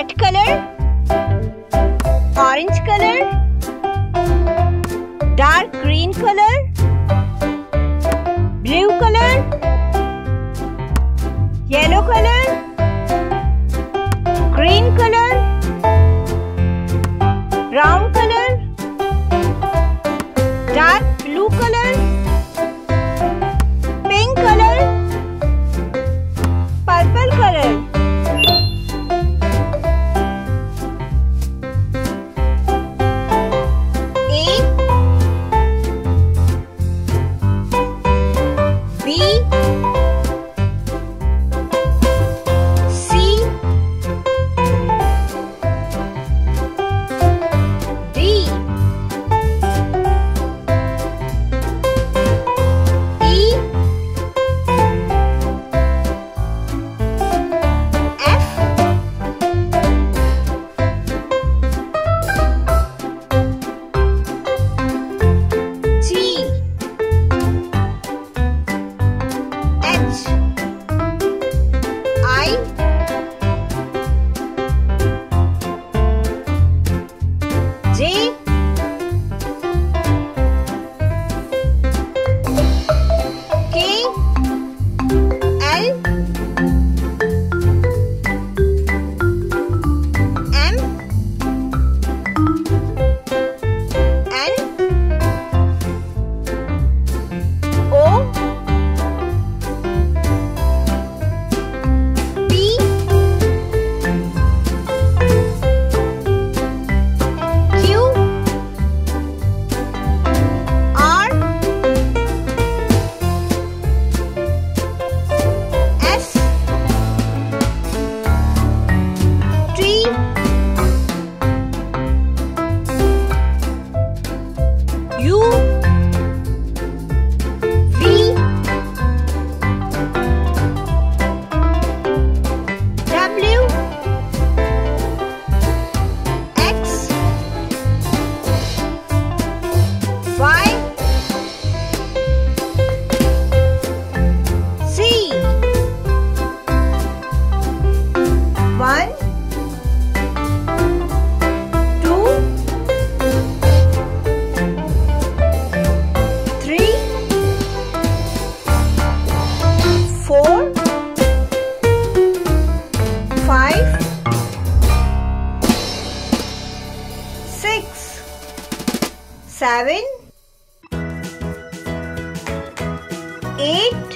Red color, orange color, dark green color, blue color, yellow color, green color, brown color, dark blue color, pink color, purple color. Seven, eight.